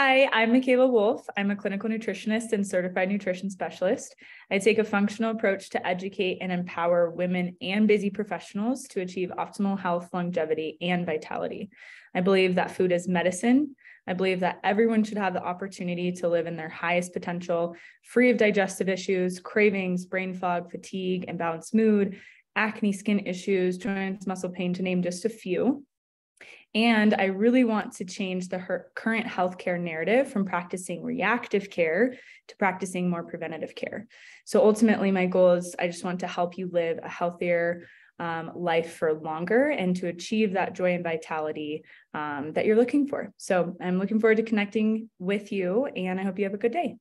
Hi, I'm Mikayla Wolfe. I'm a clinical nutritionist and certified nutrition specialist. I take a functional approach to educate and empower women and busy professionals to achieve optimal health, longevity, and vitality. I believe that food is medicine. I believe that everyone should have the opportunity to live in their highest potential, free of digestive issues, cravings, brain fog, fatigue, imbalanced mood, acne, skin issues, joints, muscle pain, to name just a few. And I really want to change the current healthcare narrative from practicing reactive care to practicing more preventative care. So ultimately, my goal is I just want to help you live a healthier life for longer and to achieve that joy and vitality that you're looking for. So I'm looking forward to connecting with you, and I hope you have a good day.